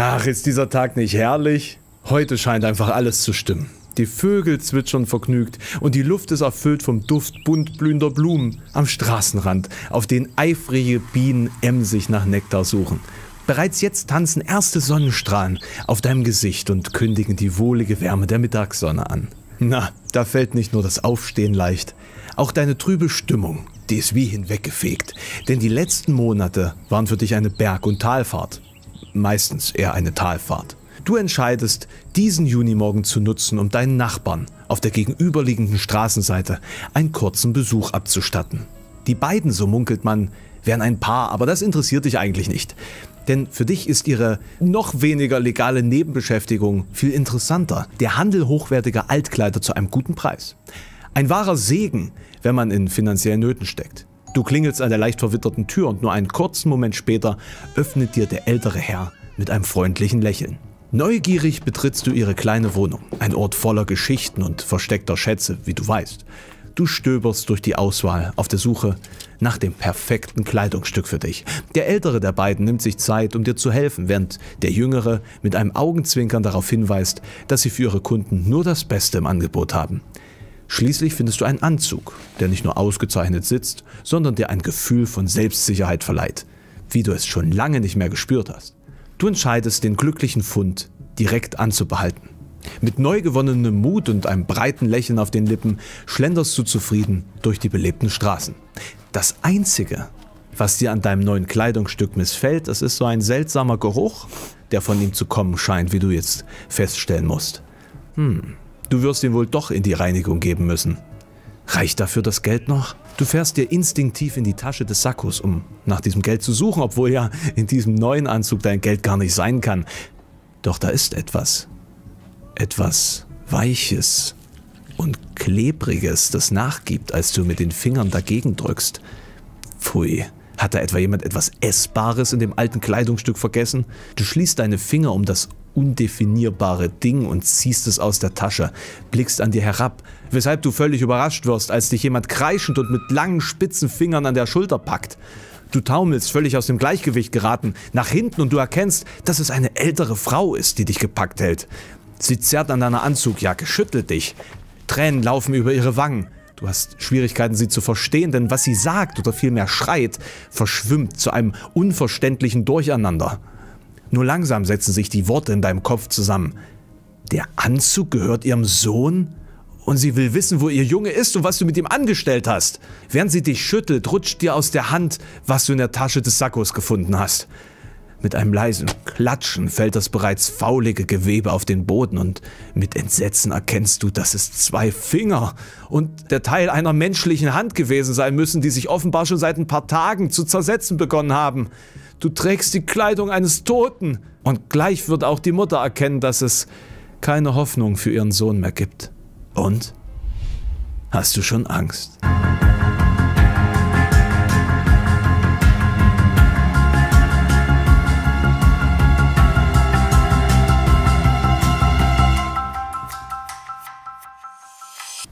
Ach, ist dieser Tag nicht herrlich? Heute scheint einfach alles zu stimmen. Die Vögel zwitschern vergnügt und die Luft ist erfüllt vom Duft bunt blühender Blumen am Straßenrand, auf denen eifrige Bienen emsig nach Nektar suchen. Bereits jetzt tanzen erste Sonnenstrahlen auf deinem Gesicht und kündigen die wohlige Wärme der Mittagssonne an. Na, da fällt nicht nur das Aufstehen leicht, auch deine trübe Stimmung, die ist wie hinweggefegt, denn die letzten Monate waren für dich eine Berg- und Talfahrt. Meistens eher eine Talfahrt. Du entscheidest, diesen Junimorgen zu nutzen, um deinen Nachbarn auf der gegenüberliegenden Straßenseite einen kurzen Besuch abzustatten. Die beiden, so munkelt man, wären ein Paar, aber das interessiert dich eigentlich nicht. Denn für dich ist ihre noch weniger legale Nebenbeschäftigung viel interessanter. Der Handel hochwertiger Altkleider zu einem guten Preis. Ein wahrer Segen, wenn man in finanziellen Nöten steckt. Du klingelst an der leicht verwitterten Tür und nur einen kurzen Moment später öffnet dir der ältere Herr mit einem freundlichen Lächeln. Neugierig betrittst du ihre kleine Wohnung, ein Ort voller Geschichten und versteckter Schätze, wie du weißt. Du stöberst durch die Auswahl auf der Suche nach dem perfekten Kleidungsstück für dich. Der ältere der beiden nimmt sich Zeit, um dir zu helfen, während der jüngere mit einem Augenzwinkern darauf hinweist, dass sie für ihre Kunden nur das Beste im Angebot haben. Schließlich findest du einen Anzug, der nicht nur ausgezeichnet sitzt, sondern dir ein Gefühl von Selbstsicherheit verleiht, wie du es schon lange nicht mehr gespürt hast. Du entscheidest, den glücklichen Fund direkt anzubehalten. Mit neu gewonnenem Mut und einem breiten Lächeln auf den Lippen schlenderst du zufrieden durch die belebten Straßen. Das Einzige, was dir an deinem neuen Kleidungsstück missfällt, es ist so ein seltsamer Geruch, der von ihm zu kommen scheint, wie du jetzt feststellen musst. Du wirst ihn wohl doch in die Reinigung geben müssen. Reicht dafür das Geld noch? Du fährst dir instinktiv in die Tasche des Sakkos, um nach diesem Geld zu suchen, obwohl ja in diesem neuen Anzug dein Geld gar nicht sein kann. Doch da ist etwas. Etwas Weiches und Klebriges, das nachgibt, als du mit den Fingern dagegen drückst. Pfui, hat da etwa jemand etwas Essbares in dem alten Kleidungsstück vergessen? Du schließt deine Finger um das undefinierbare Ding und ziehst es aus der Tasche, blickst an dir herab, weshalb du völlig überrascht wirst, als dich jemand kreischend und mit langen, spitzen Fingern an der Schulter packt. Du taumelst, völlig aus dem Gleichgewicht geraten, nach hinten und du erkennst, dass es eine ältere Frau ist, die dich gepackt hält. Sie zerrt an deiner Anzugjacke, schüttelt dich. Tränen laufen über ihre Wangen. Du hast Schwierigkeiten, sie zu verstehen, denn was sie sagt oder vielmehr schreit, verschwimmt zu einem unverständlichen Durcheinander. Nur langsam setzen sich die Worte in deinem Kopf zusammen. Der Anzug gehört ihrem Sohn? Und sie will wissen, wo ihr Junge ist und was du mit ihm angestellt hast. Während sie dich schüttelt, rutscht dir aus der Hand, was du in der Tasche des Sakkos gefunden hast. Mit einem leisen Klatschen fällt das bereits faulige Gewebe auf den Boden und mit Entsetzen erkennst du, dass es zwei Finger und der Teil einer menschlichen Hand gewesen sein müssen, die sich offenbar schon seit ein paar Tagen zu zersetzen begonnen haben. Du trägst die Kleidung eines Toten und gleich wird auch die Mutter erkennen, dass es keine Hoffnung für ihren Sohn mehr gibt. Und? Hast du schon Angst?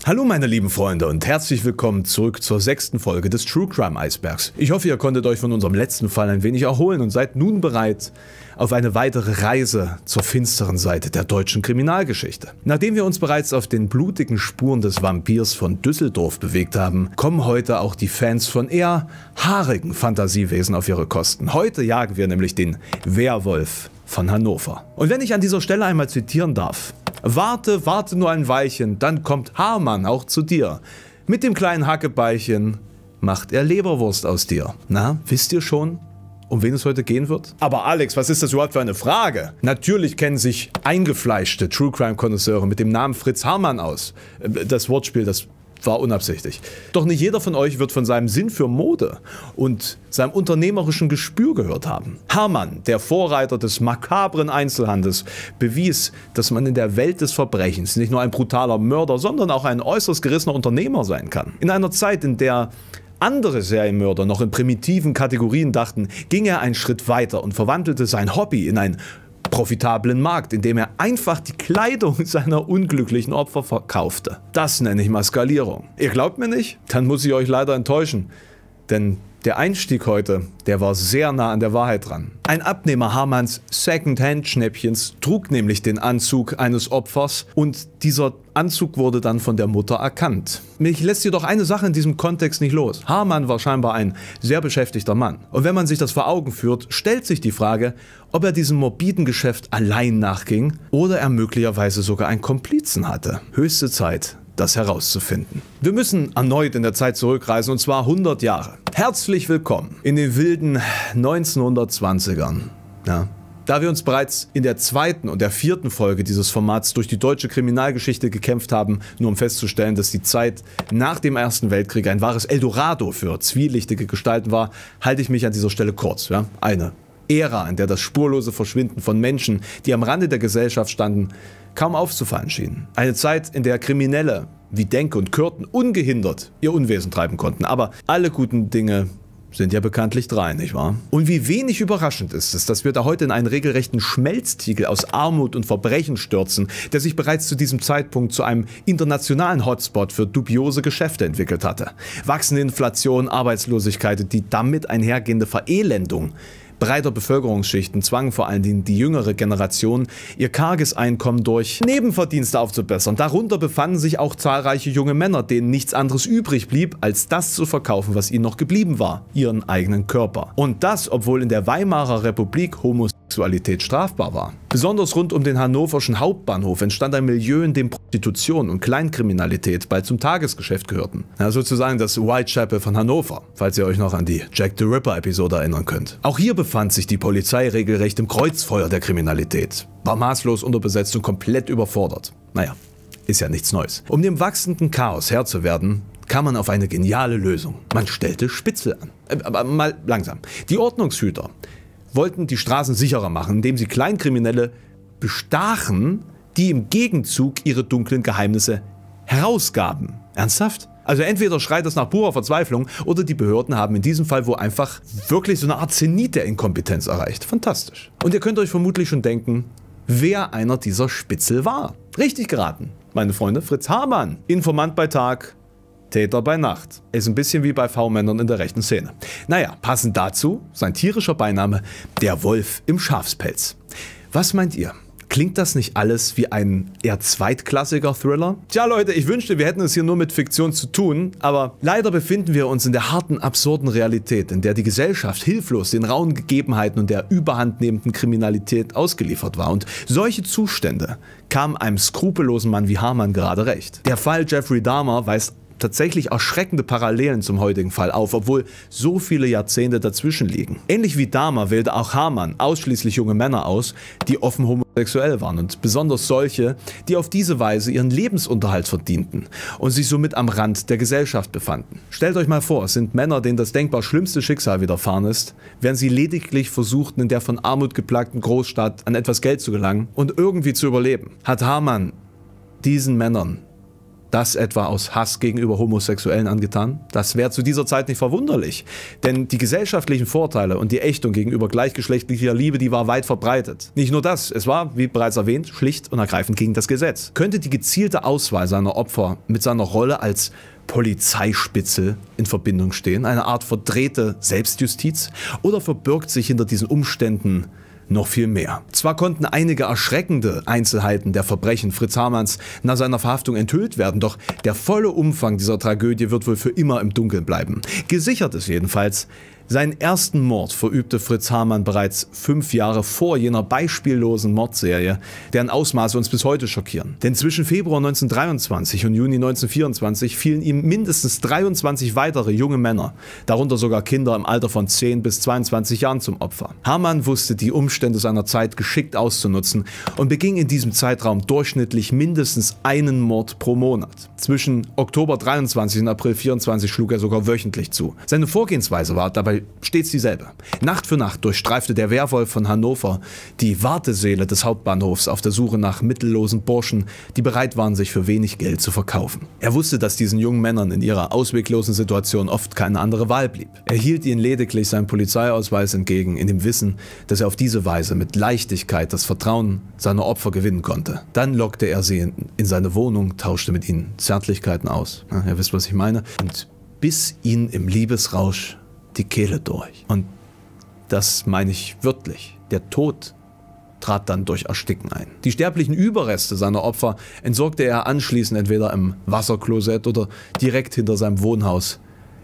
Hallo meine lieben Freunde und herzlich willkommen zurück zur 6. Folge des True Crime Eisbergs. Ich hoffe, ihr konntet euch von unserem letzten Fall ein wenig erholen und seid nun bereit auf eine weitere Reise zur finsteren Seite der deutschen Kriminalgeschichte. Nachdem wir uns bereits auf den blutigen Spuren des Vampirs von Düsseldorf bewegt haben, kommen heute auch die Fans von eher haarigen Fantasiewesen auf ihre Kosten. Heute jagen wir nämlich den Werwolf von Hannover. Und wenn ich an dieser Stelle einmal zitieren darf: Warte, warte nur ein Weilchen, dann kommt Haarmann auch zu dir. Mit dem kleinen Hackebeinchen macht er Leberwurst aus dir. Na, wisst ihr schon, um wen es heute gehen wird? Aber Alex, was ist das überhaupt für eine Frage? Natürlich kennen sich eingefleischte True-Crime-Konnoisseure mit dem Namen Fritz Haarmann aus. Das Wortspiel, das war unabsichtlich. Doch nicht jeder von euch wird von seinem Sinn für Mode und seinem unternehmerischen Gespür gehört haben. Haarmann, der Vorreiter des makabren Einzelhandels, bewies, dass man in der Welt des Verbrechens nicht nur ein brutaler Mörder, sondern auch ein äußerst gerissener Unternehmer sein kann. In einer Zeit, in der andere Serienmörder noch in primitiven Kategorien dachten, ging er einen Schritt weiter und verwandelte sein Hobby in einen profitablen Markt, indem er einfach die Kleidung seiner unglücklichen Opfer verkaufte. Das nenne ich mal Skalierung. Ihr glaubt mir nicht? Dann muss ich euch leider enttäuschen. Denn der Einstieg heute, der war sehr nah an der Wahrheit dran. Ein Abnehmer Haarmanns Second-Hand-Schnäppchens trug nämlich den Anzug eines Opfers und dieser Anzug wurde dann von der Mutter erkannt. Mich lässt jedoch eine Sache in diesem Kontext nicht los. Haarmann war scheinbar ein sehr beschäftigter Mann. Und wenn man sich das vor Augen führt, stellt sich die Frage, ob er diesem morbiden Geschäft allein nachging oder er möglicherweise sogar einen Komplizen hatte. Höchste Zeit, das herauszufinden. Wir müssen erneut in der Zeit zurückreisen, und zwar 100 Jahre. Herzlich willkommen in den wilden 1920ern. Ja. Da wir uns bereits in der zweiten und der vierten Folge dieses Formats durch die deutsche Kriminalgeschichte gekämpft haben, nur um festzustellen, dass die Zeit nach dem Ersten Weltkrieg ein wahres Eldorado für zwielichtige Gestalten war, halte ich mich an dieser Stelle kurz. Ja. Eine Ära, in der das spurlose Verschwinden von Menschen, die am Rande der Gesellschaft standen, kaum aufzufallen schien. Eine Zeit, in der Kriminelle wie Denke und Kürten ungehindert ihr Unwesen treiben konnten. Aber alle guten Dinge sind ja bekanntlich drei, nicht wahr? Und wie wenig überraschend ist es, dass wir da heute in einen regelrechten Schmelztiegel aus Armut und Verbrechen stürzen, der sich bereits zu diesem Zeitpunkt zu einem internationalen Hotspot für dubiose Geschäfte entwickelt hatte. Wachsende Inflation, Arbeitslosigkeit und die damit einhergehende Verelendung breiter Bevölkerungsschichten zwangen vor allen Dingen die jüngere Generation, ihr karges Einkommen durch Nebenverdienste aufzubessern. Darunter befanden sich auch zahlreiche junge Männer, denen nichts anderes übrig blieb, als das zu verkaufen, was ihnen noch geblieben war, ihren eigenen Körper. Und das, obwohl in der Weimarer Republik Homosexualität strafbar war. Besonders rund um den hannoverschen Hauptbahnhof entstand ein Milieu, in dem Prostitution und Kleinkriminalität bald zum Tagesgeschäft gehörten. Ja, sozusagen das Whitechapel von Hannover, falls ihr euch noch an die Jack the Ripper Episode erinnern könnt. Auch hier befand sich die Polizei regelrecht im Kreuzfeuer der Kriminalität, war maßlos unterbesetzt und komplett überfordert. Naja, ist ja nichts Neues. Um dem wachsenden Chaos Herr zu werden, kam man auf eine geniale Lösung. Man stellte Spitzel an. Aber mal langsam. Die Ordnungshüter wollten die Straßen sicherer machen, indem sie Kleinkriminelle bestachen, die im Gegenzug ihre dunklen Geheimnisse herausgaben. Ernsthaft? Also entweder schreit das nach purer Verzweiflung oder die Behörden haben in diesem Fall wohl einfach wirklich so eine Art Zenit der Inkompetenz erreicht. Fantastisch. Und ihr könnt euch vermutlich schon denken, wer einer dieser Spitzel war. Richtig geraten, meine Freunde, Fritz Haarmann. Informant bei Tag, Täter bei Nacht. Ist ein bisschen wie bei V-Männern in der rechten Szene. Naja, passend dazu sein tierischer Beiname, der Wolf im Schafspelz. Was meint ihr? Klingt das nicht alles wie ein eher zweitklassiger Thriller? Tja Leute, ich wünschte, wir hätten es hier nur mit Fiktion zu tun, aber leider befinden wir uns in der harten, absurden Realität, in der die Gesellschaft hilflos den rauen Gegebenheiten und der überhandnehmenden Kriminalität ausgeliefert war. Und solche Zustände kamen einem skrupellosen Mann wie Haarmann gerade recht. Der Fall Jeffrey Dahmer weist tatsächlich erschreckende Parallelen zum heutigen Fall auf, obwohl so viele Jahrzehnte dazwischen liegen. Ähnlich wie Dahmer wählte auch Haarmann ausschließlich junge Männer aus, die offen homosexuell waren und besonders solche, die auf diese Weise ihren Lebensunterhalt verdienten und sich somit am Rand der Gesellschaft befanden. Stellt euch mal vor, es sind Männer, denen das denkbar schlimmste Schicksal widerfahren ist, während sie lediglich versuchten, in der von Armut geplagten Großstadt an etwas Geld zu gelangen und irgendwie zu überleben. Hat Haarmann diesen Männern das etwa aus Hass gegenüber Homosexuellen angetan? Das wäre zu dieser Zeit nicht verwunderlich, denn die gesellschaftlichen Vorteile und die Ächtung gegenüber gleichgeschlechtlicher Liebe, die war weit verbreitet. Nicht nur das, es war, wie bereits erwähnt, schlicht und ergreifend gegen das Gesetz. Könnte die gezielte Auswahl seiner Opfer mit seiner Rolle als Polizeispitzel in Verbindung stehen? Eine Art verdrehte Selbstjustiz? Oder verbirgt sich hinter diesen Umständen noch viel mehr? Zwar konnten einige erschreckende Einzelheiten der Verbrechen Fritz Haarmanns nach seiner Verhaftung enthüllt werden, doch der volle Umfang dieser Tragödie wird wohl für immer im Dunkeln bleiben. Gesichert ist jedenfalls, seinen ersten Mord verübte Fritz Haarmann bereits 5 Jahre vor jener beispiellosen Mordserie, deren Ausmaße uns bis heute schockieren. Denn zwischen Februar 1923 und Juni 1924 fielen ihm mindestens 23 weitere junge Männer, darunter sogar Kinder im Alter von 10 bis 22 Jahren zum Opfer. Haarmann wusste die Umstände seiner Zeit geschickt auszunutzen und beging in diesem Zeitraum durchschnittlich mindestens einen Mord pro Monat. Zwischen Oktober 23 und April 24 schlug er sogar wöchentlich zu. Seine Vorgehensweise war dabei stets dieselbe. Nacht für Nacht durchstreifte der Werwolf von Hannover die Wartesäle des Hauptbahnhofs auf der Suche nach mittellosen Burschen, die bereit waren, sich für wenig Geld zu verkaufen. Er wusste, dass diesen jungen Männern in ihrer ausweglosen Situation oft keine andere Wahl blieb. Er hielt ihnen lediglich seinen Polizeiausweis entgegen, in dem Wissen, dass er auf diese Weise mit Leichtigkeit das Vertrauen seiner Opfer gewinnen konnte. Dann lockte er sie in seine Wohnung, tauschte mit ihnen Zärtlichkeiten aus. Ja, ihr wisst, was ich meine. Und biss ihn im Liebesrausch die Kehle durch. Und das meine ich wörtlich. Der Tod trat dann durch Ersticken ein. Die sterblichen Überreste seiner Opfer entsorgte er anschließend entweder im Wasserklosett oder direkt hinter seinem Wohnhaus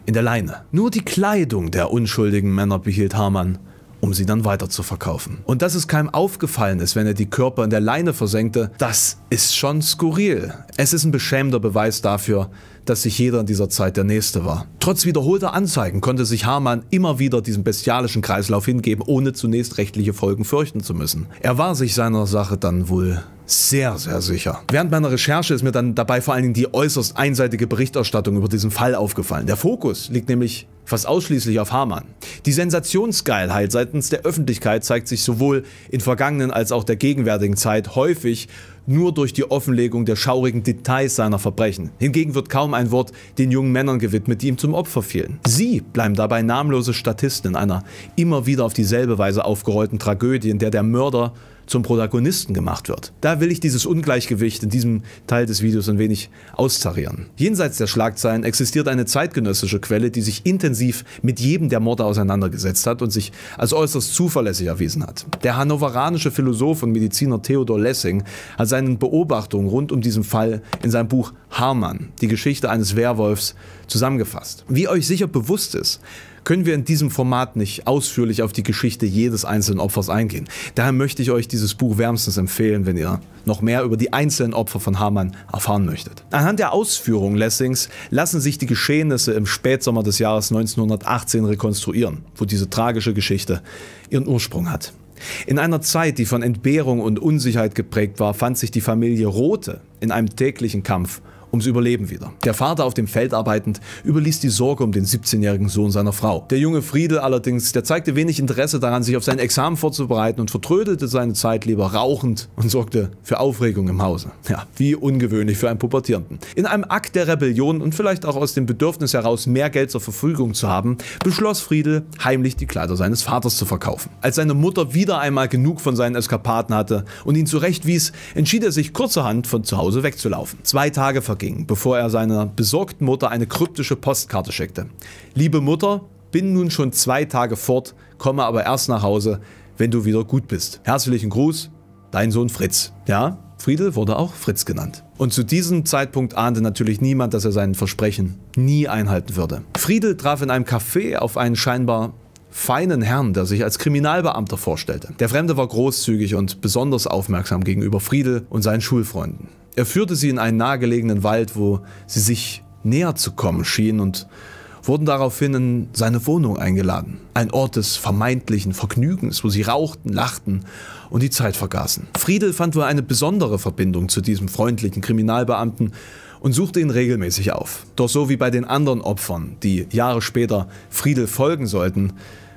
in der Leine. Nur die Kleidung der unschuldigen Männer behielt Haarmann, um sie dann weiter zu verkaufen. Und dass es keinem aufgefallen ist, wenn er die Körper in der Leine versenkte, das ist schon skurril. Es ist ein beschämender Beweis dafür, dass sich jeder in dieser Zeit der Nächste war. Trotz wiederholter Anzeigen konnte sich Haarmann immer wieder diesem bestialischen Kreislauf hingeben, ohne zunächst rechtliche Folgen fürchten zu müssen. Er war sich seiner Sache dann wohl sehr, sehr sicher. Während meiner Recherche ist mir dann dabei vor allen Dingen die äußerst einseitige Berichterstattung über diesen Fall aufgefallen. Der Fokus liegt nämlich fast ausschließlich auf Haarmann. Die Sensationsgeilheit seitens der Öffentlichkeit zeigt sich sowohl in vergangenen als auch der gegenwärtigen Zeit häufig nur durch die Offenlegung der schaurigen Details seiner Verbrechen. Hingegen wird kaum ein Wort den jungen Männern gewidmet, die ihm zum Opfer fielen. Sie bleiben dabei namenlose Statisten in einer immer wieder auf dieselbe Weise aufgerollten Tragödie, in der der Mörder zum Protagonisten gemacht wird. Da will ich dieses Ungleichgewicht in diesem Teil des Videos ein wenig austarieren. Jenseits der Schlagzeilen existiert eine zeitgenössische Quelle, die sich intensiv mit jedem der Morde auseinandergesetzt hat und sich als äußerst zuverlässig erwiesen hat. Der hannoveranische Philosoph und Mediziner Theodor Lessing hat seinen Beobachtungen rund um diesen Fall in seinem Buch Haarmann, die Geschichte eines Werwolfs, zusammengefasst. Wie euch sicher bewusst ist, können wir in diesem Format nicht ausführlich auf die Geschichte jedes einzelnen Opfers eingehen. Daher möchte ich euch dieses Buch wärmstens empfehlen, wenn ihr noch mehr über die einzelnen Opfer von Haarmann erfahren möchtet. Anhand der Ausführungen Lessings lassen sich die Geschehnisse im Spätsommer des Jahres 1918 rekonstruieren, wo diese tragische Geschichte ihren Ursprung hat. In einer Zeit, die von Entbehrung und Unsicherheit geprägt war, fand sich die Familie Rothe in einem täglichen Kampf ums Überleben wieder. Der Vater, auf dem Feld arbeitend, überließ die Sorge um den 17-jährigen Sohn seiner Frau. Der junge Friedel allerdings, der zeigte wenig Interesse daran, sich auf sein Examen vorzubereiten und vertrödelte seine Zeit lieber rauchend und sorgte für Aufregung im Hause. Ja, wie ungewöhnlich für einen Pubertierenden. In einem Akt der Rebellion und vielleicht auch aus dem Bedürfnis heraus, mehr Geld zur Verfügung zu haben, beschloss Friedel, heimlich die Kleider seines Vaters zu verkaufen. Als seine Mutter wieder einmal genug von seinen Eskapaden hatte und ihn zurechtwies, entschied er sich kurzerhand, von zu Hause wegzulaufen. 2 Tage ging, bevor er seiner besorgten Mutter eine kryptische Postkarte schickte. Liebe Mutter, bin nun schon 2 Tage fort, komme aber erst nach Hause, wenn du wieder gut bist. Herzlichen Gruß, dein Sohn Fritz. Ja, Friedel wurde auch Fritz genannt. Und zu diesem Zeitpunkt ahnte natürlich niemand, dass er sein Versprechen nie einhalten würde. Friedel traf in einem Café auf einen scheinbar feinen Herrn, der sich als Kriminalbeamter vorstellte. Der Fremde war großzügig und besonders aufmerksam gegenüber Friedel und seinen Schulfreunden. Er führte sie in einen nahegelegenen Wald, wo sie sich näher zu kommen schienen und wurden daraufhin in seine Wohnung eingeladen. Ein Ort des vermeintlichen Vergnügens, wo sie rauchten, lachten und die Zeit vergaßen. Friedel fand wohl eine besondere Verbindung zu diesem freundlichen Kriminalbeamten und suchte ihn regelmäßig auf. Doch so wie bei den anderen Opfern, die Jahre später Friedel folgen sollten,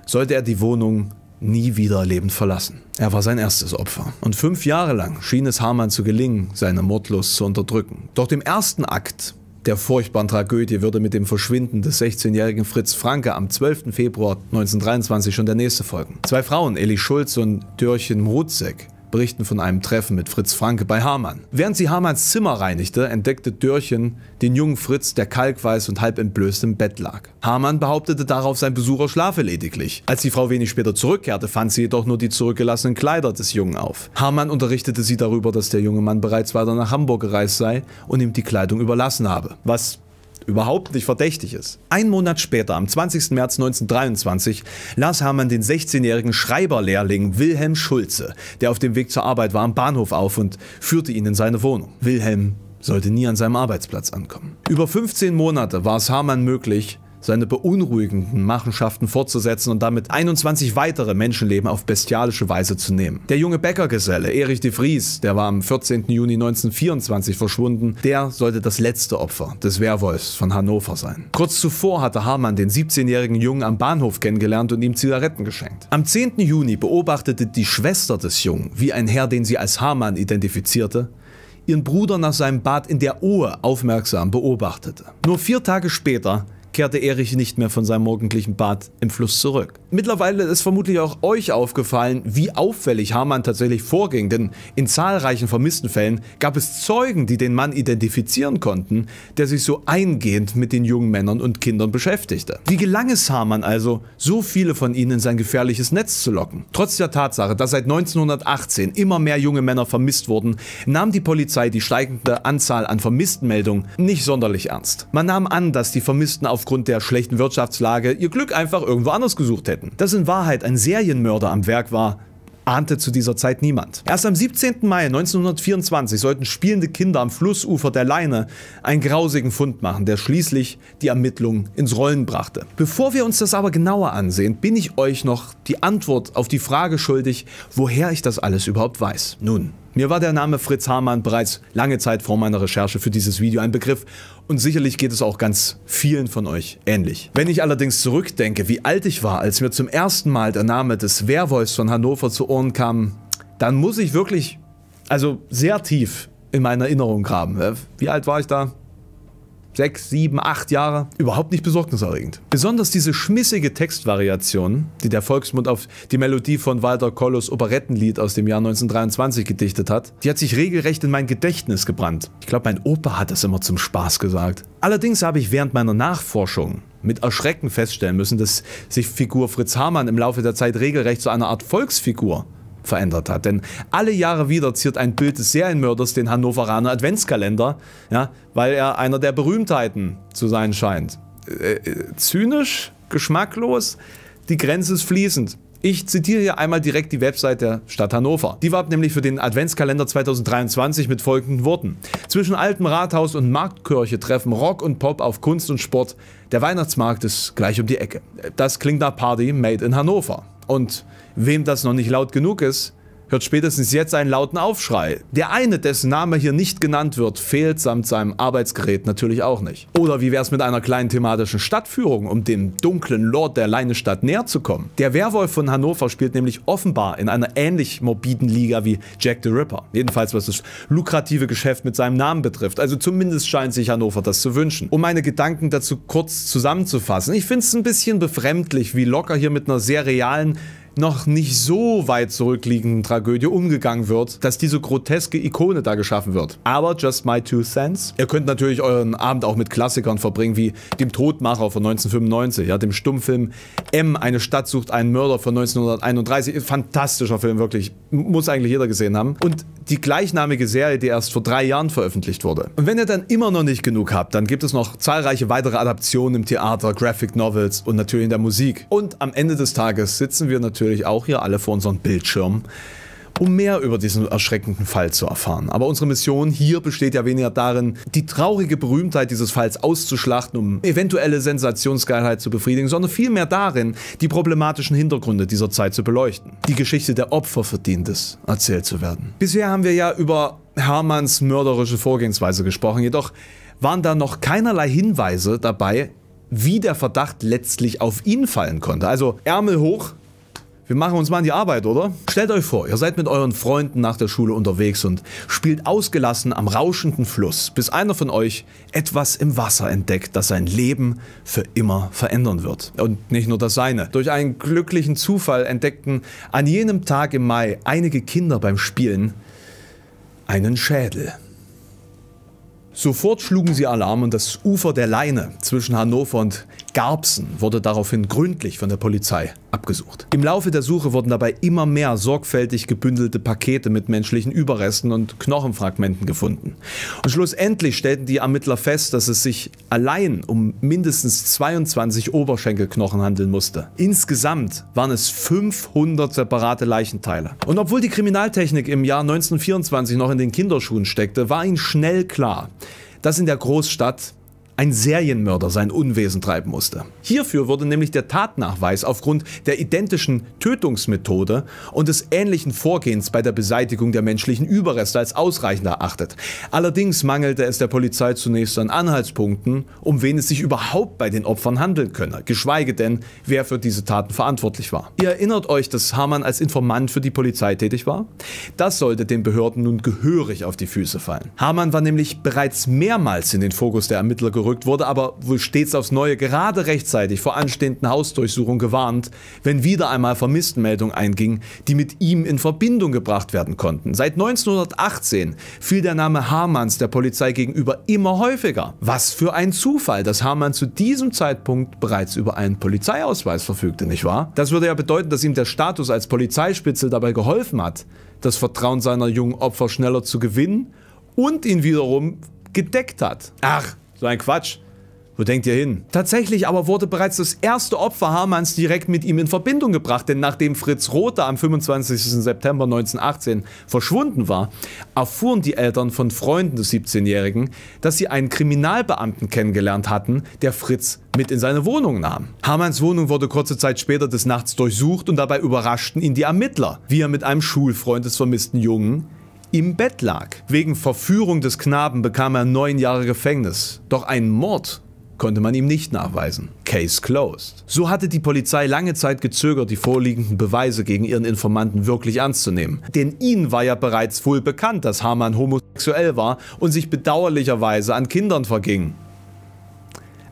sollte er die Wohnung nie wieder lebend verlassen. Er war sein erstes Opfer. Und 5 Jahre lang schien es Haarmann zu gelingen, seine Mordlust zu unterdrücken. Doch dem ersten Akt der furchtbaren Tragödie würde mit dem Verschwinden des 16-jährigen Fritz Franke am 12. Februar 1923 schon der nächste folgen. 2 Frauen, Elli Schulz und Dörchen Mruzek, berichten von einem Treffen mit Fritz Franke bei Haarmann. Während sie Haarmanns Zimmer reinigte, entdeckte Dörchen den jungen Fritz, der kalkweiß und halb entblößt im Bett lag. Haarmann behauptete darauf, sein Besucher schlafe lediglich. Als die Frau wenig später zurückkehrte, fand sie jedoch nur die zurückgelassenen Kleider des Jungen auf. Haarmann unterrichtete sie darüber, dass der junge Mann bereits weiter nach Hamburg gereist sei und ihm die Kleidung überlassen habe, was überhaupt nicht verdächtig ist. Ein Monat später, am 20. März 1923, las Haarmann den 16-jährigen Schreiberlehrling Wilhelm Schulze, der auf dem Weg zur Arbeit war, am Bahnhof auf und führte ihn in seine Wohnung. Wilhelm sollte nie an seinem Arbeitsplatz ankommen. Über 15 Monate war es Haarmann möglich, seine beunruhigenden Machenschaften fortzusetzen und damit 21 weitere Menschenleben auf bestialische Weise zu nehmen. Der junge Bäckergeselle Erich de Vries, der war am 14. Juni 1924 verschwunden, der sollte das letzte Opfer des Werwolfs von Hannover sein. Kurz zuvor hatte Haarmann den 17-jährigen Jungen am Bahnhof kennengelernt und ihm Zigaretten geschenkt. Am 10. Juni beobachtete die Schwester des Jungen, wie ein Herr, den sie als Haarmann identifizierte, ihren Bruder nach seinem Bad in der Ohe aufmerksam beobachtete. Nur 4 Tage später kehrte Erich nicht mehr von seinem morgendlichen Bad im Fluss zurück. Mittlerweile ist vermutlich auch euch aufgefallen, wie auffällig Haarmann tatsächlich vorging, denn in zahlreichen vermissten Fällen gab es Zeugen, die den Mann identifizieren konnten, der sich so eingehend mit den jungen Männern und Kindern beschäftigte. Wie gelang es Haarmann also, so viele von ihnen in sein gefährliches Netz zu locken? Trotz der Tatsache, dass seit 1918 immer mehr junge Männer vermisst wurden, nahm die Polizei die steigende Anzahl an Vermisstenmeldungen nicht sonderlich ernst. Man nahm an, dass die Vermissten aufgrund der schlechten Wirtschaftslage ihr Glück einfach irgendwo anders gesucht hätten. Dass in Wahrheit ein Serienmörder am Werk war, ahnte zu dieser Zeit niemand. Erst am 17. Mai 1924 sollten spielende Kinder am Flussufer der Leine einen grausigen Fund machen, der schließlich die Ermittlungen ins Rollen brachte. Bevor wir uns das aber genauer ansehen, bin ich euch noch die Antwort auf die Frage schuldig, woher ich das alles überhaupt weiß. Nun, mir war der Name Fritz Haarmann bereits lange Zeit vor meiner Recherche für dieses Video ein Begriff und sicherlich geht es auch ganz vielen von euch ähnlich. Wenn ich allerdings zurückdenke, wie alt ich war, als mir zum ersten Mal der Name des Werwolfs von Hannover zu Ohren kam, dann muss ich wirklich, also sehr tief in meine Erinnerung graben. Wie alt war ich da? 6, 7, 8 Jahre, überhaupt nicht besorgniserregend. Besonders diese schmissige Textvariation, die der Volksmund auf die Melodie von Walter Kollos Operettenlied aus dem Jahr 1923 gedichtet hat, die hat sich regelrecht in mein Gedächtnis gebrannt. Ich glaube, mein Opa hat das immer zum Spaß gesagt. Allerdings habe ich während meiner Nachforschung mit Erschrecken feststellen müssen, dass sich Figur Fritz Haarmann im Laufe der Zeit regelrecht zu einer Art Volksfigur verändert hat. Denn alle Jahre wieder ziert ein Bild des Serienmörders den Hannoveraner Adventskalender, ja, weil er einer der Berühmtheiten zu sein scheint. Zynisch, geschmacklos, die Grenze ist fließend. Ich zitiere hier einmal direkt die Website der Stadt Hannover. Die warb nämlich für den Adventskalender 2023 mit folgenden Worten: Zwischen altem Rathaus und Marktkirche treffen Rock und Pop auf Kunst und Sport. Der Weihnachtsmarkt ist gleich um die Ecke. Das klingt nach Party made in Hannover. Und wem das noch nicht laut genug ist, hört spätestens jetzt einen lauten Aufschrei. Der eine, dessen Name hier nicht genannt wird, fehlt samt seinem Arbeitsgerät natürlich auch nicht. Oder wie wär's mit einer kleinen thematischen Stadtführung, um dem dunklen Lord der Leinestadt näher zu kommen? Der Werwolf von Hannover spielt nämlich offenbar in einer ähnlich morbiden Liga wie Jack the Ripper. Jedenfalls was das lukrative Geschäft mit seinem Namen betrifft. Also zumindest scheint sich Hannover das zu wünschen. Um meine Gedanken dazu kurz zusammenzufassen: Ich find's ein bisschen befremdlich, wie locker hier mit einer sehr realen, noch nicht so weit zurückliegenden Tragödie umgegangen wird, dass diese groteske Ikone da geschaffen wird. Aber just my two cents. Ihr könnt natürlich euren Abend auch mit Klassikern verbringen, wie dem Todmacher von 1995, ja, dem Stummfilm M, eine Stadt sucht einen Mörder von 1931. Fantastischer Film, wirklich. Muss eigentlich jeder gesehen haben. Und die gleichnamige Serie, die erst vor 3 Jahren veröffentlicht wurde. Und wenn ihr dann immer noch nicht genug habt, dann gibt es noch zahlreiche weitere Adaptionen im Theater, Graphic Novels und natürlich in der Musik. Und am Ende des Tages sitzen wir natürlich auch hier alle vor unseren Bildschirmen, um mehr über diesen erschreckenden Fall zu erfahren. Aber unsere Mission hier besteht ja weniger darin, die traurige Berühmtheit dieses Falls auszuschlachten, um eventuelle Sensationsgeilheit zu befriedigen, sondern vielmehr darin, die problematischen Hintergründe dieser Zeit zu beleuchten. Die Geschichte der Opfer verdient es, erzählt zu werden. Bisher haben wir ja über Haarmanns mörderische Vorgehensweise gesprochen, jedoch waren da noch keinerlei Hinweise dabei, wie der Verdacht letztlich auf ihn fallen konnte. Also Ärmel hoch, wir machen uns mal an die Arbeit, oder? Stellt euch vor, ihr seid mit euren Freunden nach der Schule unterwegs und spielt ausgelassen am rauschenden Fluss, bis einer von euch etwas im Wasser entdeckt, das sein Leben für immer verändern wird. Und nicht nur das seine. Durch einen glücklichen Zufall entdeckten an jenem Tag im Mai einige Kinder beim Spielen einen Schädel. Sofort schlugen sie Alarm und das Ufer der Leine zwischen Hannover und Garbsen wurde daraufhin gründlich von der Polizei abgesucht. Im Laufe der Suche wurden dabei immer mehr sorgfältig gebündelte Pakete mit menschlichen Überresten und Knochenfragmenten gefunden. Und schlussendlich stellten die Ermittler fest, dass es sich allein um mindestens 22 Oberschenkelknochen handeln musste. Insgesamt waren es 500 separate Leichenteile. Und obwohl die Kriminaltechnik im Jahr 1924 noch in den Kinderschuhen steckte, war ihnen schnell klar, dass in der Großstadt ein Serienmörder sein Unwesen treiben musste. Hierfür wurde nämlich der Tatnachweis aufgrund der identischen Tötungsmethode und des ähnlichen Vorgehens bei der Beseitigung der menschlichen Überreste als ausreichend erachtet. Allerdings mangelte es der Polizei zunächst an Anhaltspunkten, um wen es sich überhaupt bei den Opfern handeln könne, geschweige denn, wer für diese Taten verantwortlich war. Ihr erinnert euch, dass Haarmann als Informant für die Polizei tätig war? Das sollte den Behörden nun gehörig auf die Füße fallen. Haarmann war nämlich bereits mehrmals in den Fokus der Ermittler gerückt zurückgerückt, wurde aber wohl stets aufs Neue gerade rechtzeitig vor anstehenden Hausdurchsuchungen gewarnt, wenn wieder einmal Vermisstenmeldungen eingingen, die mit ihm in Verbindung gebracht werden konnten. Seit 1918 fiel der Name Haarmanns der Polizei gegenüber immer häufiger. Was für ein Zufall, dass Haarmann zu diesem Zeitpunkt bereits über einen Polizeiausweis verfügte, nicht wahr? Das würde ja bedeuten, dass ihm der Status als Polizeispitzel dabei geholfen hat, das Vertrauen seiner jungen Opfer schneller zu gewinnen und ihn wiederum gedeckt hat. Ach, so ein Quatsch. Wo denkt ihr hin? Tatsächlich aber wurde bereits das erste Opfer Haarmanns direkt mit ihm in Verbindung gebracht, denn nachdem Fritz Rothe am 25. September 1918 verschwunden war, erfuhren die Eltern von Freunden des 17-Jährigen, dass sie einen Kriminalbeamten kennengelernt hatten, der Fritz mit in seine Wohnung nahm. Haarmanns Wohnung wurde kurze Zeit später des Nachts durchsucht und dabei überraschten ihn die Ermittler, wie er mit einem Schulfreund des vermissten Jungen im Bett lag. Wegen Verführung des Knaben bekam er 9 Jahre Gefängnis, doch einen Mord konnte man ihm nicht nachweisen. Case closed. So hatte die Polizei lange Zeit gezögert, die vorliegenden Beweise gegen ihren Informanten wirklich ernst zu nehmen. Denn ihnen war ja bereits wohl bekannt, dass Haarmann homosexuell war und sich bedauerlicherweise an Kindern verging.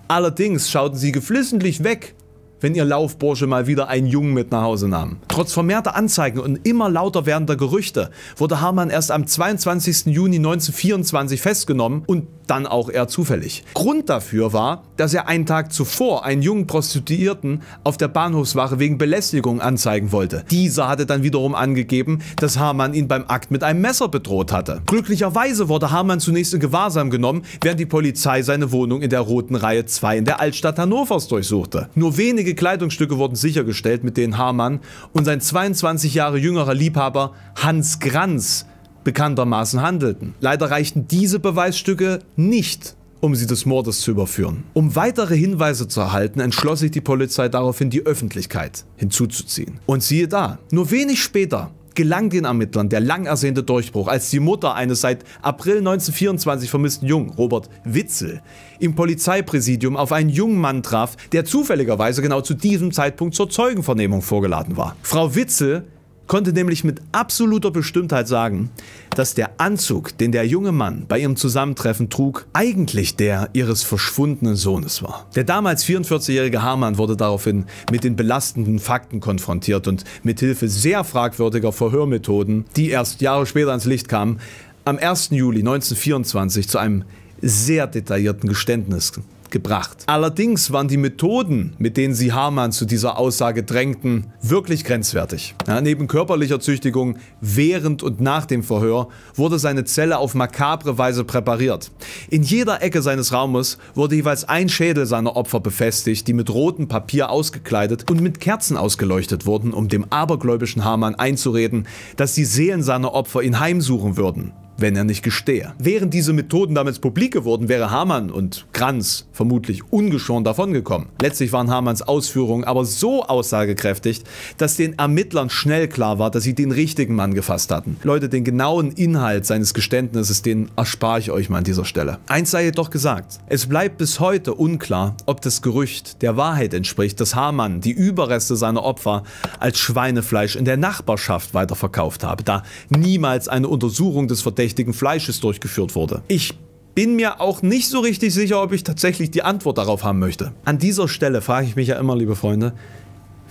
Allerdings schauten sie geflissentlich weg, wenn ihr Laufbursche mal wieder einen Jungen mit nach Hause nahm. Trotz vermehrter Anzeigen und immer lauter werdender Gerüchte wurde Haarmann erst am 22. Juni 1924 festgenommen und dann auch eher zufällig. Grund dafür war, dass er einen Tag zuvor einen jungen Prostituierten auf der Bahnhofswache wegen Belästigung anzeigen wollte. Dieser hatte dann wiederum angegeben, dass Haarmann ihn beim Akt mit einem Messer bedroht hatte. Glücklicherweise wurde Haarmann zunächst in Gewahrsam genommen, während die Polizei seine Wohnung in der Roten Reihe 2 in der Altstadt Hannovers durchsuchte. Nur wenige Kleidungsstücke wurden sichergestellt, mit denen Haarmann und sein 22 Jahre jüngerer Liebhaber Hans Grans bekanntermaßen handelten. Leider reichten diese Beweisstücke nicht, um sie des Mordes zu überführen. Um weitere Hinweise zu erhalten, entschloss sich die Polizei daraufhin, die Öffentlichkeit hinzuzuziehen. Und siehe da, nur wenig später gelang den Ermittlern der lang ersehnte Durchbruch, als die Mutter eines seit April 1924 vermissten Jungen, Robert Witzel, im Polizeipräsidium auf einen jungen Mann traf, der zufälligerweise genau zu diesem Zeitpunkt zur Zeugenvernehmung vorgeladen war. Frau Witzel konnte nämlich mit absoluter Bestimmtheit sagen, dass der Anzug, den der junge Mann bei ihrem Zusammentreffen trug, eigentlich der ihres verschwundenen Sohnes war. Der damals 44-jährige Haarmann wurde daraufhin mit den belastenden Fakten konfrontiert und mithilfe sehr fragwürdiger Verhörmethoden, die erst Jahre später ans Licht kamen, am 1. Juli 1924 zu einem sehr detaillierten Geständnis gebracht. Allerdings waren die Methoden, mit denen sie Haarmann zu dieser Aussage drängten, wirklich grenzwertig. Ja, neben körperlicher Züchtigung während und nach dem Verhör wurde seine Zelle auf makabre Weise präpariert. In jeder Ecke seines Raumes wurde jeweils ein Schädel seiner Opfer befestigt, die mit rotem Papier ausgekleidet und mit Kerzen ausgeleuchtet wurden, um dem abergläubischen Haarmann einzureden, dass die Seelen seiner Opfer ihn heimsuchen würden, wenn er nicht gestehe. Während diese Methoden damals publik geworden, wäre Haarmann und Granz vermutlich ungeschoren davongekommen. Letztlich waren Haarmanns Ausführungen aber so aussagekräftig, dass den Ermittlern schnell klar war, dass sie den richtigen Mann gefasst hatten. Leute, den genauen Inhalt seines Geständnisses, den erspare ich euch mal an dieser Stelle. Eins sei jedoch gesagt, es bleibt bis heute unklar, ob das Gerücht der Wahrheit entspricht, dass Haarmann die Überreste seiner Opfer als Schweinefleisch in der Nachbarschaft weiterverkauft habe, da niemals eine Untersuchung des Verdächtigen Fleisches durchgeführt wurde. Ich bin mir auch nicht so richtig sicher, ob ich tatsächlich die Antwort darauf haben möchte. An dieser Stelle frage ich mich ja immer, liebe Freunde,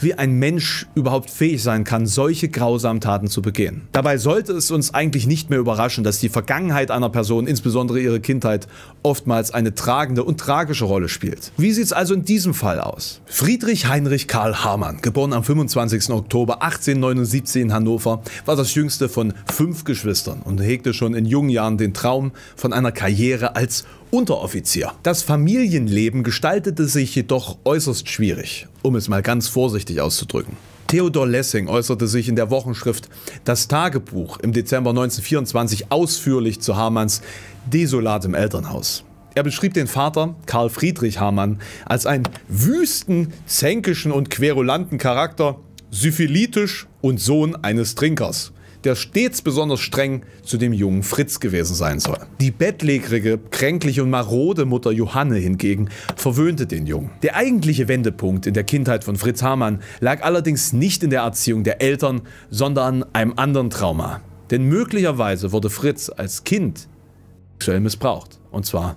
wie ein Mensch überhaupt fähig sein kann, solche grausamen Taten zu begehen. Dabei sollte es uns eigentlich nicht mehr überraschen, dass die Vergangenheit einer Person, insbesondere ihre Kindheit, oftmals eine tragende und tragische Rolle spielt. Wie sieht es also in diesem Fall aus? Friedrich Heinrich Karl Haarmann, geboren am 25. Oktober 1879 in Hannover, war das jüngste von 5 Geschwistern und hegte schon in jungen Jahren den Traum von einer Karriere als Unteroffizier. Das Familienleben gestaltete sich jedoch äußerst schwierig, um es mal ganz vorsichtig auszudrücken. Theodor Lessing äußerte sich in der Wochenschrift Das Tagebuch im Dezember 1924 ausführlich zu Haarmanns desolatem Elternhaus. Er beschrieb den Vater, Karl Friedrich Haarmann, als einen wüsten, zänkischen und querulanten Charakter, syphilitisch und Sohn eines Trinkers, der stets besonders streng zu dem jungen Fritz gewesen sein soll. Die bettlägerige, kränkliche und marode Mutter Johanne hingegen verwöhnte den Jungen. Der eigentliche Wendepunkt in der Kindheit von Fritz Haarmann lag allerdings nicht in der Erziehung der Eltern, sondern an einem anderen Trauma. Denn möglicherweise wurde Fritz als Kind sexuell missbraucht. Und zwar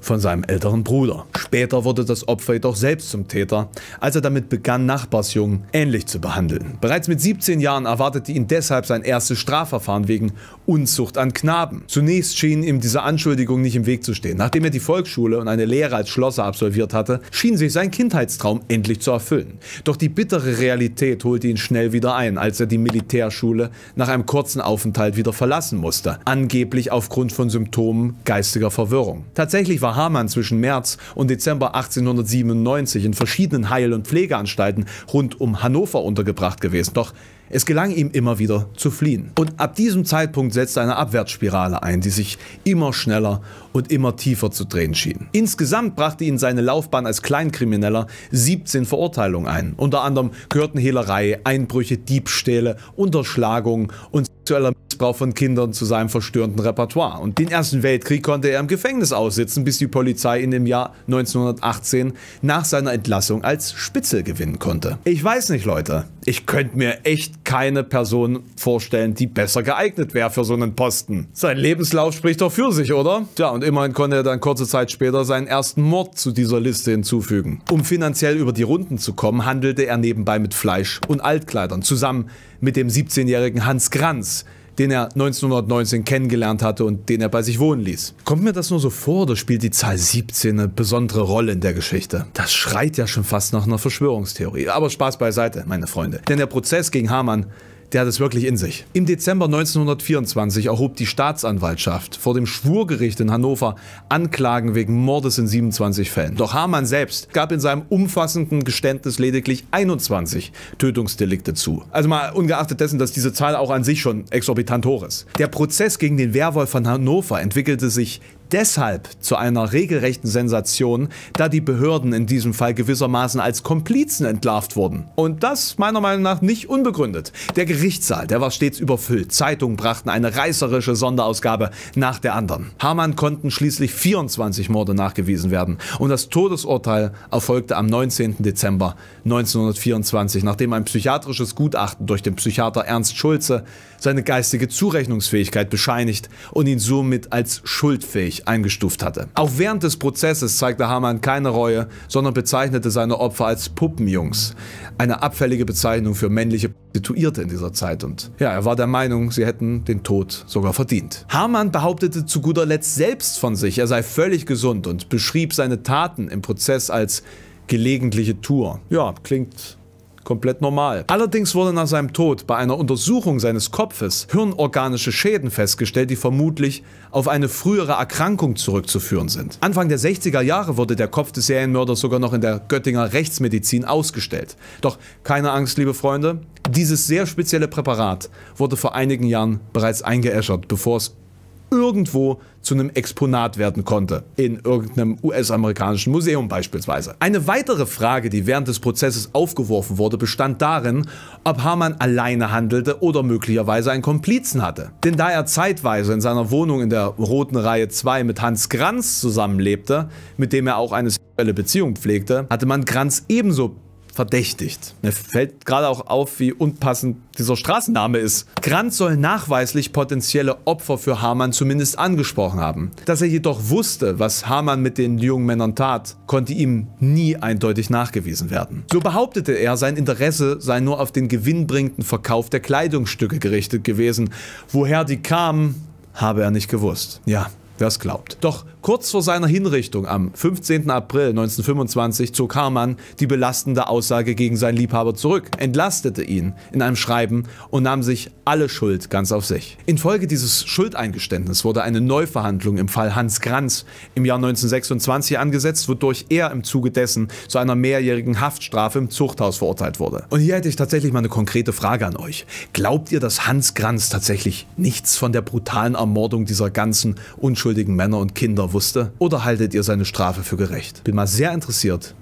von seinem älteren Bruder. Später wurde das Opfer jedoch selbst zum Täter, als er damit begann, Nachbarsjungen ähnlich zu behandeln. Bereits mit 17 Jahren erwartete ihn deshalb sein erstes Strafverfahren wegen Unzucht an Knaben. Zunächst schien ihm diese Anschuldigung nicht im Weg zu stehen. Nachdem er die Volksschule und eine Lehre als Schlosser absolviert hatte, schien sich sein Kindheitstraum endlich zu erfüllen. Doch die bittere Realität holte ihn schnell wieder ein, als er die Militärschule nach einem kurzen Aufenthalt wieder verlassen musste, angeblich aufgrund von Symptomen geistiger Verwirrung. Tatsächlich war Haarmann zwischen März und Dezember 1897 in verschiedenen Heil- und Pflegeanstalten rund um Hannover untergebracht gewesen. Doch es gelang ihm immer wieder zu fliehen. Und ab diesem Zeitpunkt setzte eine Abwärtsspirale ein, die sich immer schneller und immer tiefer zu drehen schien. Insgesamt brachte ihn seine Laufbahn als Kleinkrimineller 17 Verurteilungen ein. Unter anderem gehörten Hehlerei, Einbrüche, Diebstähle, Unterschlagungen und sexueller Missbrauch von Kindern zu seinem verstörenden Repertoire. Und den Ersten Weltkrieg konnte er im Gefängnis aussitzen, bis die Polizei ihn im Jahr 1918 nach seiner Entlassung als Spitzel gewinnen konnte. Ich weiß nicht, Leute, ich könnte mir echt keine Person vorstellen, die besser geeignet wäre für so einen Posten. Sein Lebenslauf spricht doch für sich, oder? Ja, und immerhin konnte er dann kurze Zeit später seinen ersten Mord zu dieser Liste hinzufügen. Um finanziell über die Runden zu kommen, handelte er nebenbei mit Fleisch und Altkleidern, zusammen mit dem 17-jährigen Hans Grans, den er 1919 kennengelernt hatte und den er bei sich wohnen ließ. Kommt mir das nur so vor, oder spielt die Zahl 17 eine besondere Rolle in der Geschichte? Das schreit ja schon fast nach einer Verschwörungstheorie. Aber Spaß beiseite, meine Freunde. Denn der Prozess gegen Haarmann, der hat es wirklich in sich. Im Dezember 1924 erhob die Staatsanwaltschaft vor dem Schwurgericht in Hannover Anklagen wegen Mordes in 27 Fällen. Doch Haarmann selbst gab in seinem umfassenden Geständnis lediglich 21 Tötungsdelikte zu. Also mal ungeachtet dessen, dass diese Zahl auch an sich schon exorbitant hoch ist. Der Prozess gegen den Werwolf von Hannover entwickelte sich deshalb zu einer regelrechten Sensation, da die Behörden in diesem Fall gewissermaßen als Komplizen entlarvt wurden. Und das meiner Meinung nach nicht unbegründet. Der Gerichtssaal, der war stets überfüllt. Zeitungen brachten eine reißerische Sonderausgabe nach der anderen. Haarmann konnten schließlich 24 Morde nachgewiesen werden. Und das Todesurteil erfolgte am 19. Dezember 1924, nachdem ein psychiatrisches Gutachten durch den Psychiater Ernst Schulze seine geistige Zurechnungsfähigkeit bescheinigt und ihn somit als schuldfähig eingestuft hatte. Auch während des Prozesses zeigte Haarmann keine Reue, sondern bezeichnete seine Opfer als Puppenjungs. Eine abfällige Bezeichnung für männliche Prostituierte in dieser Zeit. Und ja, er war der Meinung, sie hätten den Tod sogar verdient. Haarmann behauptete zu guter Letzt selbst von sich, er sei völlig gesund und beschrieb seine Taten im Prozess als gelegentliche Tour. Ja, klingt komplett normal. Allerdings wurde nach seinem Tod bei einer Untersuchung seines Kopfes hirnorganische Schäden festgestellt, die vermutlich auf eine frühere Erkrankung zurückzuführen sind. Anfang der 60er Jahre wurde der Kopf des Serienmörders sogar noch in der Göttinger Rechtsmedizin ausgestellt. Doch keine Angst, liebe Freunde, dieses sehr spezielle Präparat wurde vor einigen Jahren bereits eingeäschert, bevor es irgendwo zu einem Exponat werden konnte. In irgendeinem US-amerikanischen Museum beispielsweise. Eine weitere Frage, die während des Prozesses aufgeworfen wurde, bestand darin, ob Haarmann alleine handelte oder möglicherweise einen Komplizen hatte. Denn da er zeitweise in seiner Wohnung in der Roten Reihe 2 mit Hans Grans zusammenlebte, mit dem er auch eine sexuelle Beziehung pflegte, hatte man Grans ebenso verdächtigt. Mir fällt gerade auch auf, wie unpassend dieser Straßenname ist. Grant soll nachweislich potenzielle Opfer für Haarmann zumindest angesprochen haben. Dass er jedoch wusste, was Haarmann mit den jungen Männern tat, konnte ihm nie eindeutig nachgewiesen werden. So behauptete er, sein Interesse sei nur auf den gewinnbringenden Verkauf der Kleidungsstücke gerichtet gewesen. Woher die kamen, habe er nicht gewusst. Ja, wer es glaubt. Doch kurz vor seiner Hinrichtung am 15. April 1925 zog Haarmann die belastende Aussage gegen seinen Liebhaber zurück, entlastete ihn in einem Schreiben und nahm sich alle Schuld ganz auf sich. Infolge dieses Schuldeingeständnisses wurde eine Neuverhandlung im Fall Hans Grans im Jahr 1926 angesetzt, wodurch er im Zuge dessen zu einer mehrjährigen Haftstrafe im Zuchthaus verurteilt wurde. Und hier hätte ich tatsächlich mal eine konkrete Frage an euch. Glaubt ihr, dass Hans Grans tatsächlich nichts von der brutalen Ermordung dieser ganzen unschuldigen Männer und Kinder wusste? Oder haltet ihr seine Strafe für gerecht? Bin mal sehr interessiert,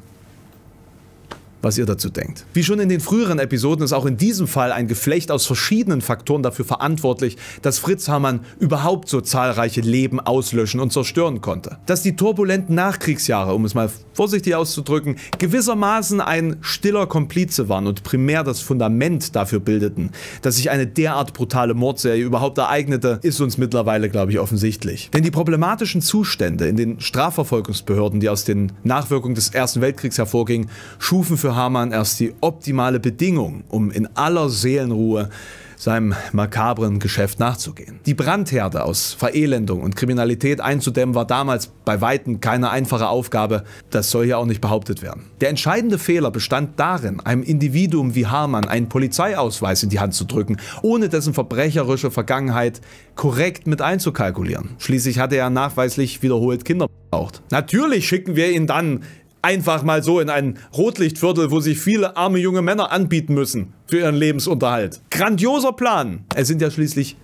was ihr dazu denkt. Wie schon in den früheren Episoden ist auch in diesem Fall ein Geflecht aus verschiedenen Faktoren dafür verantwortlich, dass Fritz Haarmann überhaupt so zahlreiche Leben auslöschen und zerstören konnte. Dass die turbulenten Nachkriegsjahre, um es mal vorsichtig auszudrücken, gewissermaßen ein stiller Komplize waren und primär das Fundament dafür bildeten, dass sich eine derart brutale Mordserie überhaupt ereignete, ist uns mittlerweile, glaube ich, offensichtlich. Denn die problematischen Zustände in den Strafverfolgungsbehörden, die aus den Nachwirkungen des Ersten Weltkriegs hervorgingen, schufen für Haarmann erst die optimale Bedingung, um in aller Seelenruhe seinem makabren Geschäft nachzugehen. Die Brandherde aus Verelendung und Kriminalität einzudämmen war damals bei Weitem keine einfache Aufgabe, das soll hier auch nicht behauptet werden. Der entscheidende Fehler bestand darin, einem Individuum wie Haarmann einen Polizeiausweis in die Hand zu drücken, ohne dessen verbrecherische Vergangenheit korrekt mit einzukalkulieren. Schließlich hatte er nachweislich wiederholt Kinder missbraucht. Natürlich schicken wir ihn dann einfach mal so in ein Rotlichtviertel, wo sich viele arme junge Männer anbieten müssen für ihren Lebensunterhalt. Grandioser Plan! Es sind ja schließlich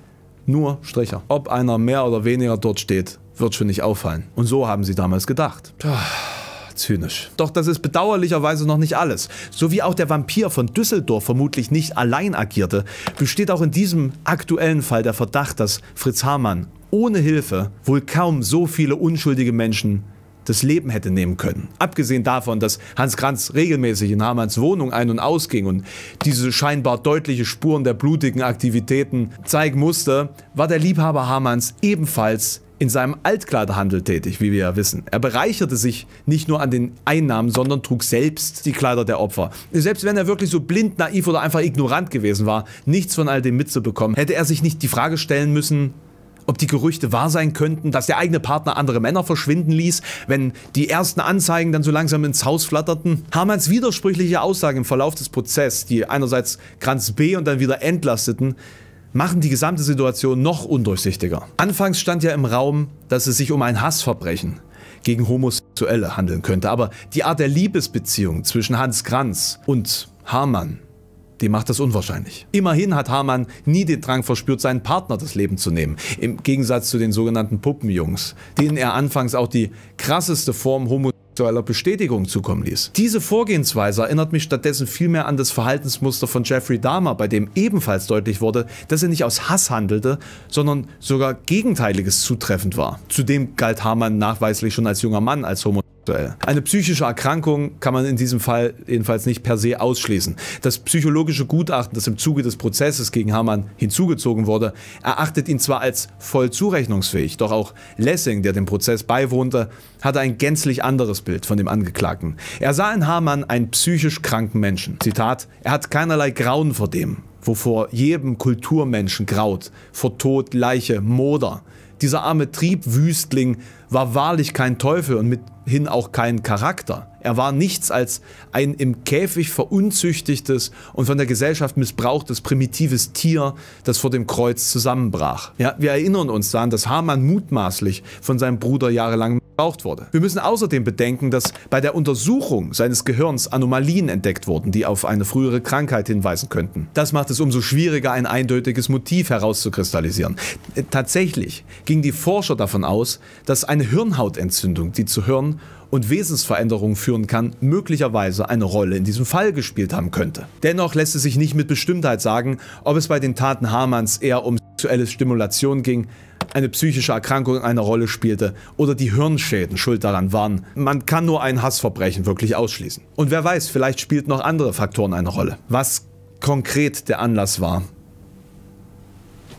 nur Stricher. Ob einer mehr oder weniger dort steht, wird schon nicht auffallen. Und so haben sie damals gedacht. Puh. Zynisch. Doch das ist bedauerlicherweise noch nicht alles. So wie auch der Vampir von Düsseldorf vermutlich nicht allein agierte, besteht auch in diesem aktuellen Fall der Verdacht, dass Fritz Haarmann ohne Hilfe wohl kaum so viele unschuldige Menschen das Leben hätte nehmen können. Abgesehen davon, dass Hans Grans regelmäßig in Haarmanns Wohnung ein- und ausging und diese scheinbar deutliche Spuren der blutigen Aktivitäten zeigen musste, war der Liebhaber Haarmanns ebenfalls in seinem Altkleiderhandel tätig, wie wir ja wissen. Er bereicherte sich nicht nur an den Einnahmen, sondern trug selbst die Kleider der Opfer. Selbst wenn er wirklich so blind, naiv oder einfach ignorant gewesen war, nichts von all dem mitzubekommen, hätte er sich nicht die Frage stellen müssen, ob die Gerüchte wahr sein könnten, dass der eigene Partner andere Männer verschwinden ließ, wenn die ersten Anzeigen dann so langsam ins Haus flatterten. Haarmanns widersprüchliche Aussagen im Verlauf des Prozesses, die einerseits Kranz B. und dann wieder entlasteten, machen die gesamte Situation noch undurchsichtiger. Anfangs stand ja im Raum, dass es sich um ein Hassverbrechen gegen Homosexuelle handeln könnte, aber die Art der Liebesbeziehung zwischen Hans Grans und Haarmann, die macht das unwahrscheinlich. Immerhin hat Haarmann nie den Drang verspürt, seinen Partner das Leben zu nehmen. Im Gegensatz zu den sogenannten Puppenjungs, denen er anfangs auch die krasseste Form homosexueller Bestätigung zukommen ließ. Diese Vorgehensweise erinnert mich stattdessen vielmehr an das Verhaltensmuster von Jeffrey Dahmer, bei dem ebenfalls deutlich wurde, dass er nicht aus Hass handelte, sondern sogar Gegenteiliges zutreffend war. Zudem galt Haarmann nachweislich schon als junger Mann als homosexuell. Eine psychische Erkrankung kann man in diesem Fall jedenfalls nicht per se ausschließen. Das psychologische Gutachten, das im Zuge des Prozesses gegen Haarmann hinzugezogen wurde, erachtet ihn zwar als voll zurechnungsfähig, doch auch Lessing, der dem Prozess beiwohnte, hatte ein gänzlich anderes Bild von dem Angeklagten. Er sah in Haarmann einen psychisch kranken Menschen. Zitat: „Er hat keinerlei Grauen vor dem, wovor jedem Kulturmenschen graut, vor Tod, Leiche, Moder. Dieser arme Triebwüstling war wahrlich kein Teufel und mithin auch kein Charakter. Er war nichts als ein im Käfig verunzüchtigtes und von der Gesellschaft missbrauchtes primitives Tier, das vor dem Kreuz zusammenbrach." Ja, wir erinnern uns daran, dass Haarmann mutmaßlich von seinem Bruder jahrelang missbraucht wurde. Wir müssen außerdem bedenken, dass bei der Untersuchung seines Gehirns Anomalien entdeckt wurden, die auf eine frühere Krankheit hinweisen könnten. Das macht es umso schwieriger, ein eindeutiges Motiv herauszukristallisieren. Tatsächlich gingen die Forscher davon aus, dass eine Hirnhautentzündung, die zu Hirn- und Wesensveränderungen führen kann, möglicherweise eine Rolle in diesem Fall gespielt haben könnte. Dennoch lässt es sich nicht mit Bestimmtheit sagen, ob es bei den Taten Haarmanns eher um sexuelle Stimulation ging, eine psychische Erkrankung eine Rolle spielte oder die Hirnschäden schuld daran waren. Man kann nur ein Hassverbrechen wirklich ausschließen. Und wer weiß, vielleicht spielten noch andere Faktoren eine Rolle. Was konkret der Anlass war,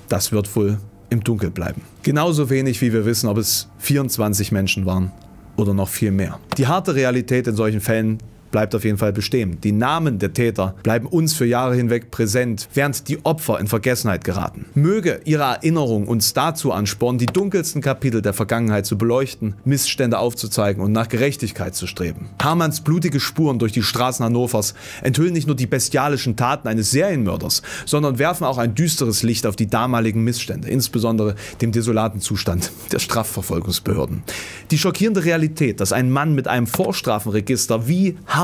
das wird wohl im Dunkeln bleiben. Genauso wenig wie wir wissen, ob es 24 Menschen waren oder noch viel mehr. Die harte Realität in solchen Fällen bleibt auf jeden Fall bestehen. Die Namen der Täter bleiben uns für Jahre hinweg präsent, während die Opfer in Vergessenheit geraten. Möge ihre Erinnerung uns dazu anspornen, die dunkelsten Kapitel der Vergangenheit zu beleuchten, Missstände aufzuzeigen und nach Gerechtigkeit zu streben. Haarmanns blutige Spuren durch die Straßen Hannovers enthüllen nicht nur die bestialischen Taten eines Serienmörders, sondern werfen auch ein düsteres Licht auf die damaligen Missstände, insbesondere dem desolaten Zustand der Strafverfolgungsbehörden. Die schockierende Realität, dass ein Mann mit einem Vorstrafenregister wie Haarmann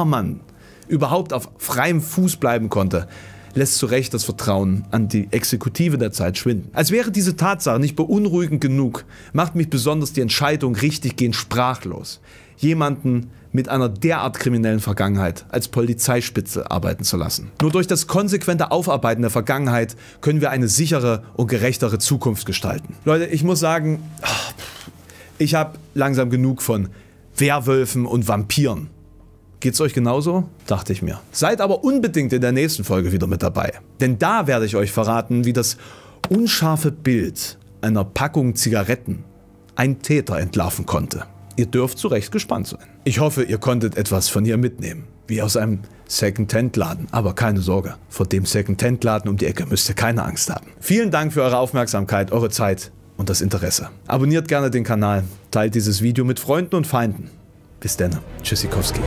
überhaupt auf freiem Fuß bleiben konnte, lässt zu Recht das Vertrauen an die Exekutive der Zeit schwinden. Als wäre diese Tatsache nicht beunruhigend genug, macht mich besonders die Entscheidung richtiggehend sprachlos. jemanden mit einer derart kriminellen Vergangenheit als Polizeispitze arbeiten zu lassen. Nur durch das konsequente Aufarbeiten der Vergangenheit können wir eine sichere und gerechtere Zukunft gestalten. Leute, ich muss sagen, ich habe langsam genug von Werwölfen und Vampiren. Geht's euch genauso? Dachte ich mir. Seid aber unbedingt in der nächsten Folge wieder mit dabei. Denn da werde ich euch verraten, wie das unscharfe Bild einer Packung Zigaretten einen Täter entlarven konnte. Ihr dürft zu Recht gespannt sein. Ich hoffe, ihr konntet etwas von hier mitnehmen. Wie aus einem Second-Hand-Laden. Aber keine Sorge, vor dem Second-Hand-Laden um die Ecke müsst ihr keine Angst haben. Vielen Dank für eure Aufmerksamkeit, eure Zeit und das Interesse. Abonniert gerne den Kanal, teilt dieses Video mit Freunden und Feinden. Bis dann. Tschüssikowski.